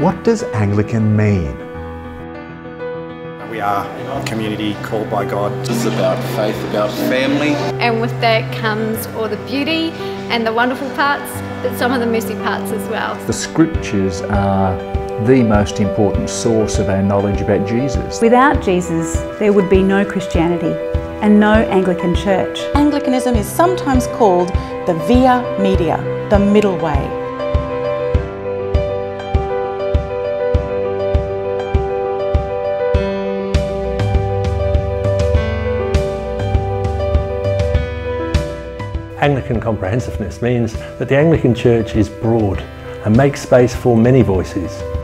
What does Anglican mean? We are a community called by God. It's about faith, about family. And with that comes all the beauty and the wonderful parts, but some of the messy parts as well. The scriptures are the most important source of our knowledge about Jesus. Without Jesus, there would be no Christianity and no Anglican Church. Anglicanism is sometimes called the via media, the middle way. Anglican comprehensiveness means that the Anglican Church is broad and makes space for many voices.